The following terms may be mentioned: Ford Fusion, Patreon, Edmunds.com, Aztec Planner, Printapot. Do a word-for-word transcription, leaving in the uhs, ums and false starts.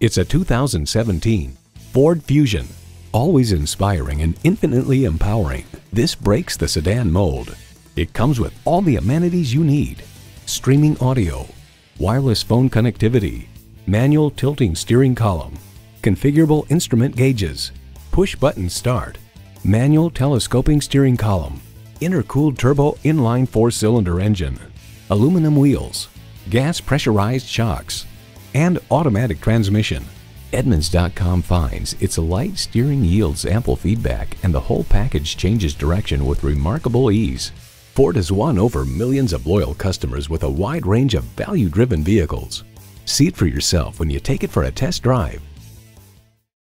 It's a two thousand seventeen Ford Fusion. Always inspiring and infinitely empowering, this breaks the sedan mold. It comes with all the amenities you need: streaming audio, wireless phone connectivity, manual tilting steering column, configurable instrument gauges, push-button start, manual telescoping steering column, intercooled turbo inline four-cylinder engine, aluminum wheels, gas pressurized shocks, and automatic transmission. Edmunds dot com finds its light steering yields ample feedback, and the whole package changes direction with remarkable ease. Ford has won over millions of loyal customers with a wide range of value-driven vehicles. See it for yourself when you take it for a test drive.